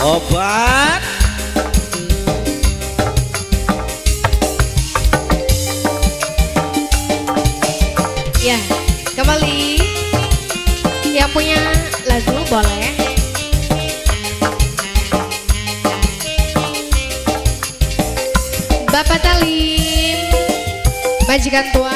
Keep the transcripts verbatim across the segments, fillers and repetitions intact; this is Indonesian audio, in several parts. obat ya, kembali yang punya lagu boleh Bapak Talim, majikan tua.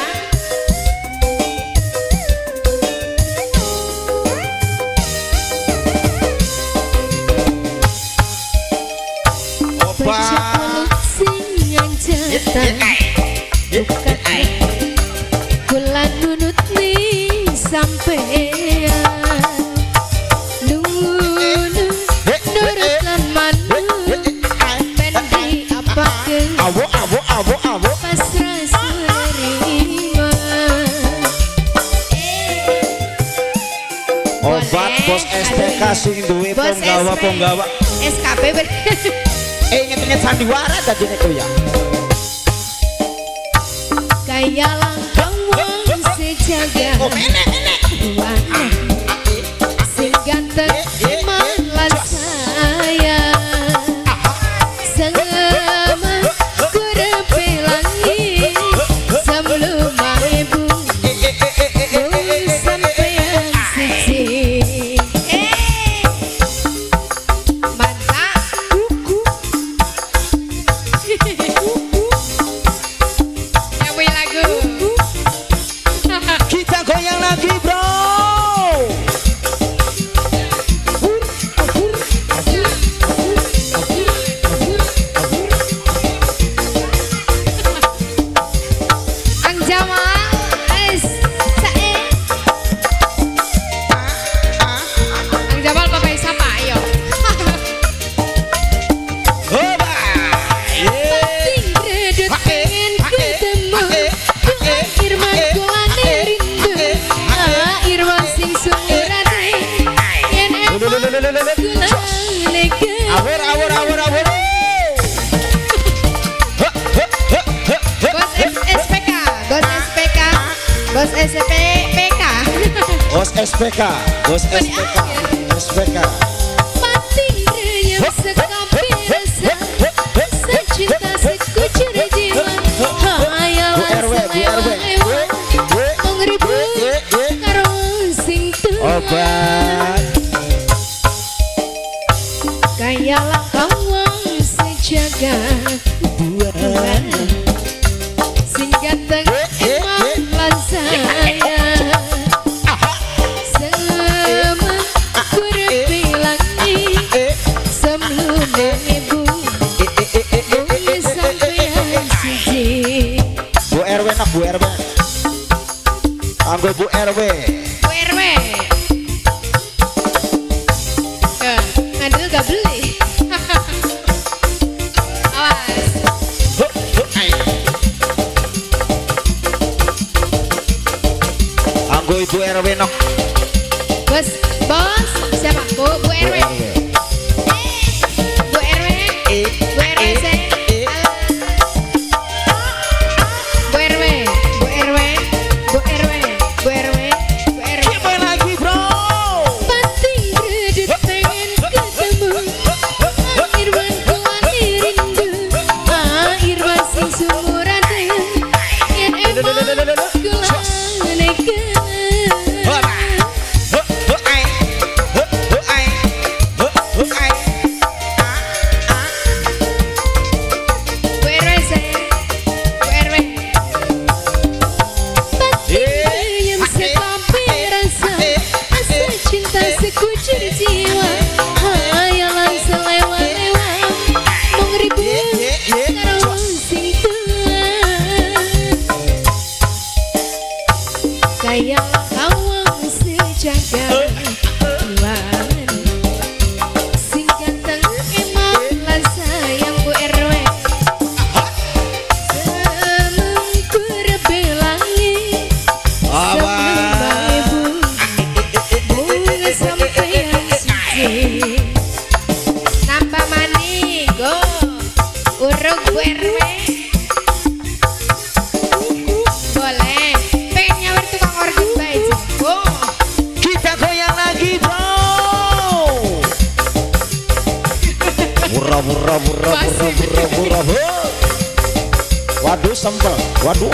Kula nunut nih sampean nunut nurut lan manut pendi apa ke awo awo awo awo pasrah serima obat bos S T K sing duwe penggawa penggawa S K P ber inget-inget sandiwara tadi itu ya kaya langkang wong sejaga dua sing ganteng iman lan sayang sengama kurepe langit sebelum ibu sampean siji mantap S P K, bos S P K, S P K. Mati yang sekapi rasa, secinta sekucur jiwa. Hayalah semewa ewa, mengeribu karo sing tua. Kayalah kawang sejaga dua, sing ganteng eman lan sayang. Bu R W, Bu R W, ya, ngadil gak beli, awas, anggo ibu R W nok, bos, bos, siapa bu, bu R W, bu R W, bu R W saya. Sayang kawang sejaga tuan sing ganteng emang lan sayang Bu R W semengkur belangi sebelum ibu bunga sampai yang suci. rabu rabu rabu rabu rabu waduh sempel waduh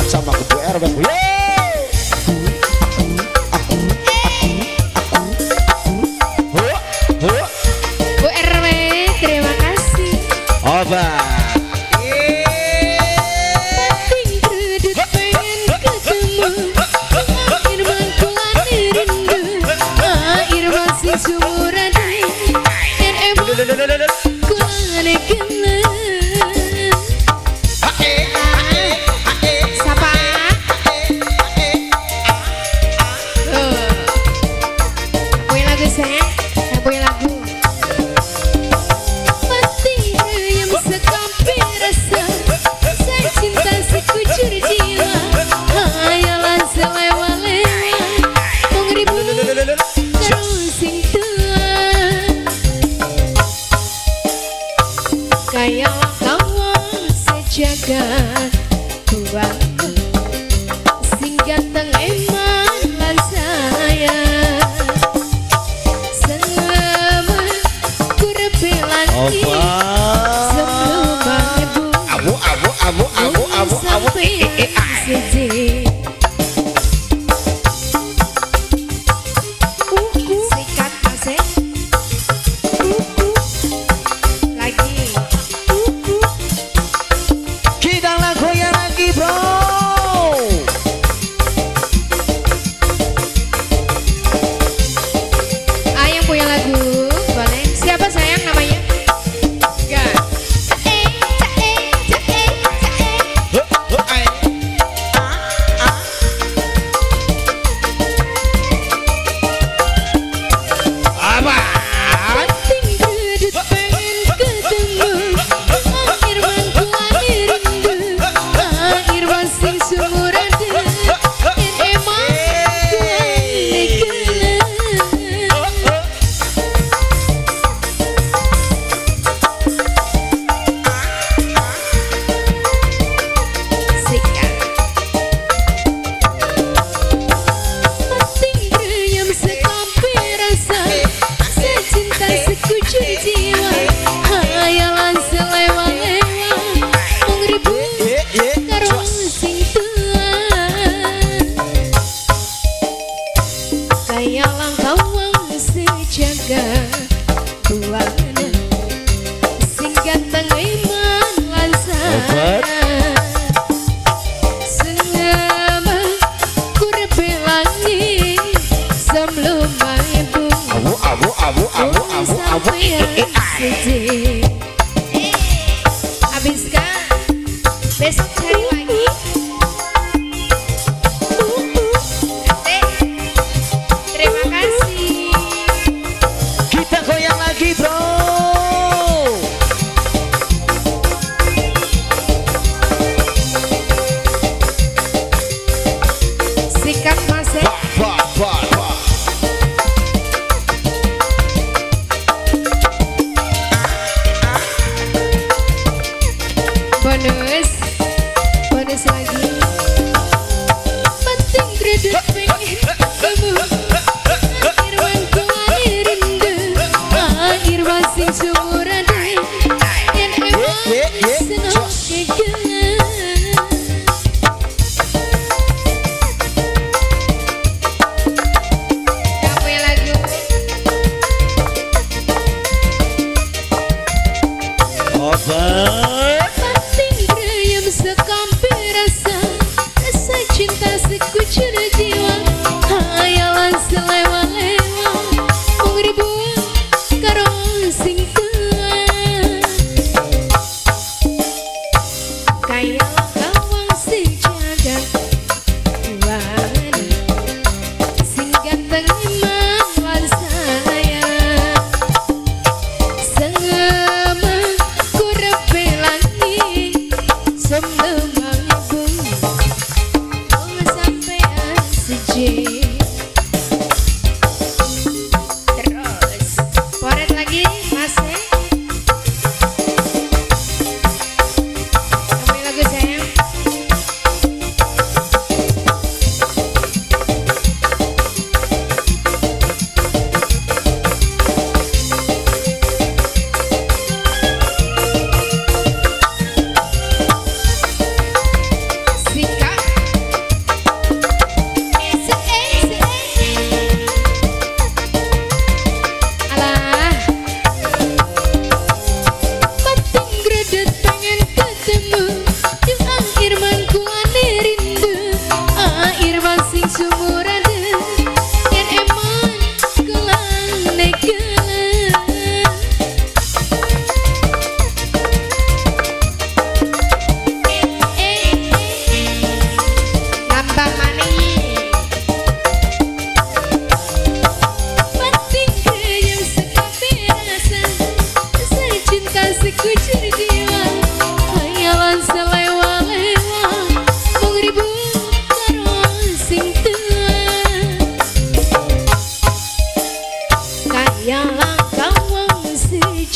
aja mah kudu R W Bu R W terima kasih oba. Kurang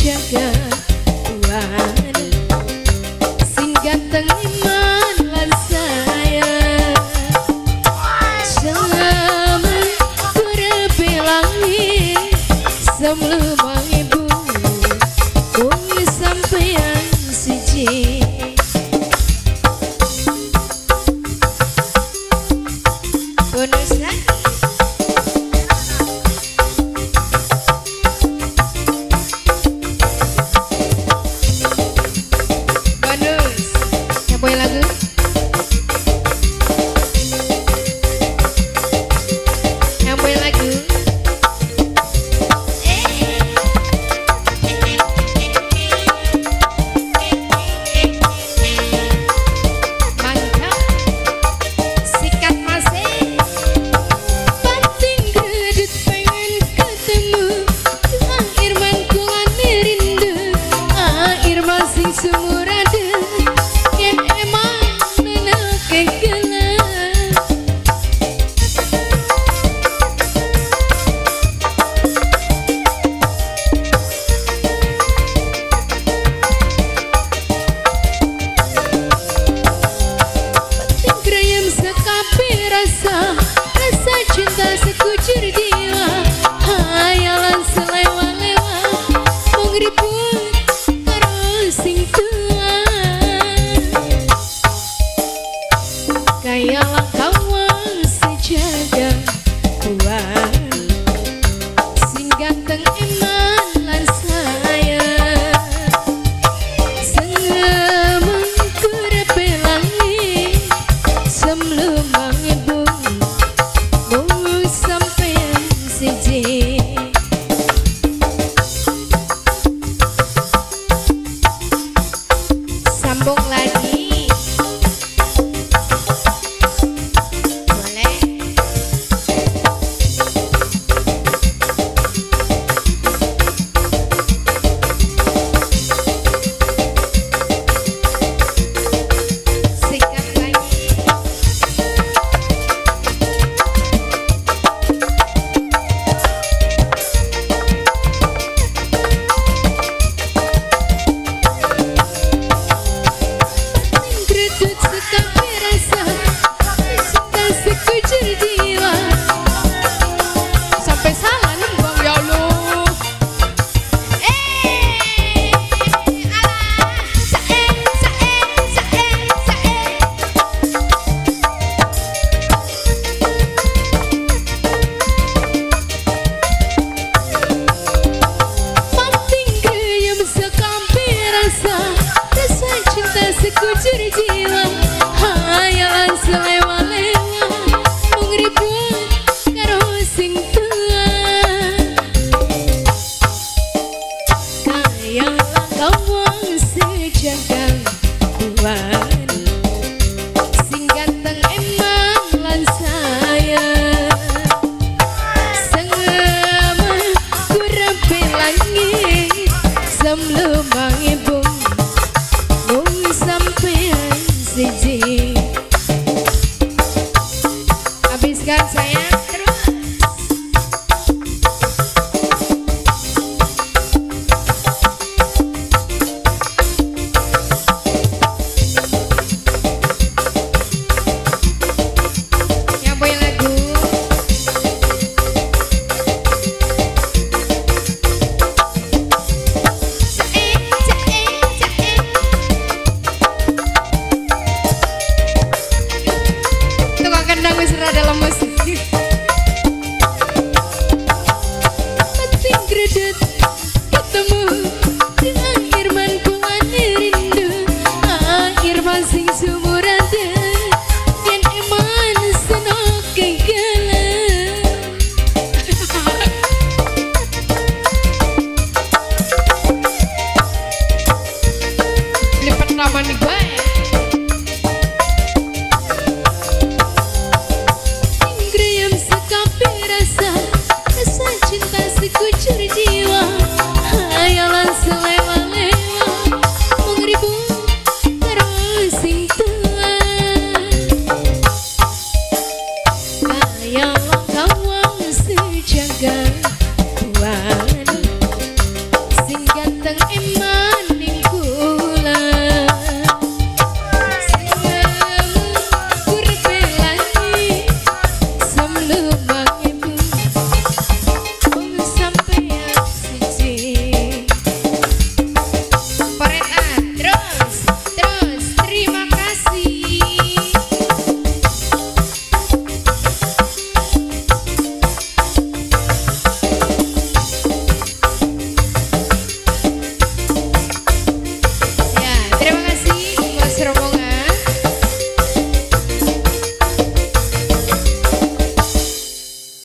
jaga uang sing ganteng iman lan sayang selama kurepe langit sebelum wangi bumi bumi sampeyan siji. Kayalah kawan sejaga uang sing ganteng iman lan sayang selama kurepe langit sebelum wangi bumi bumi sampeyan siji. Sambung lagi kucuri jiwa hayalan selewa-lewa mung ribut karo sing tua kayalah kawang sejagal uang sing ganteng emang lan sayang selama kurepe langit sebelum wangi